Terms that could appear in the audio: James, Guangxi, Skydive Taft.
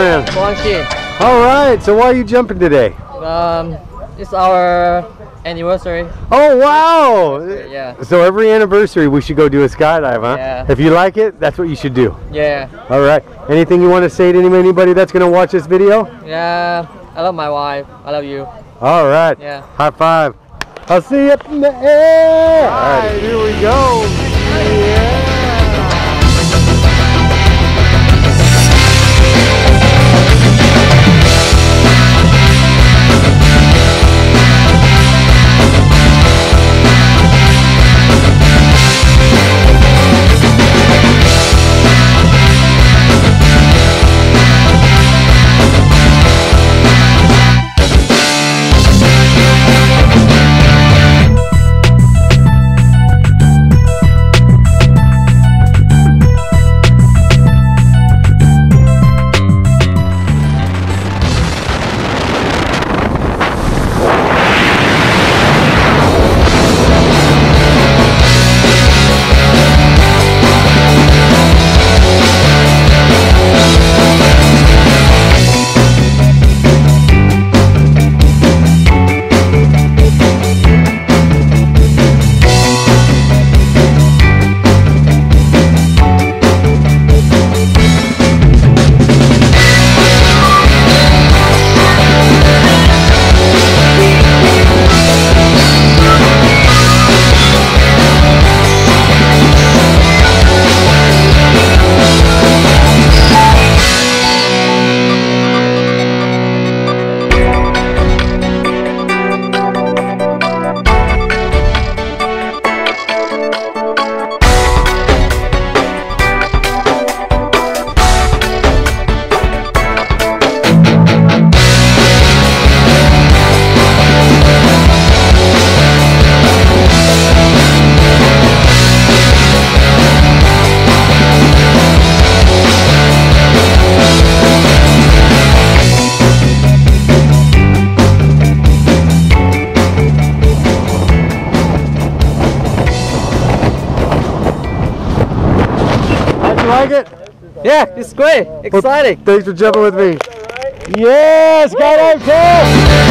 plan? Guangxi. All right. So why are you jumping today? It's our anniversary. Oh wow! Yeah. So every anniversary we should go do a skydive, huh? Yeah. If you like it, that's what you should do. Yeah. All right. Anything you want to say to anybody that's gonna watch this video? Yeah. I love my wife. I love you. All right. Yeah. High five. I'll see you up in the air. All right. Here we go. Yeah. Like it? Yeah, it's great. Exciting. Well, thanks for jumping with me. Yes, Skydive Taft!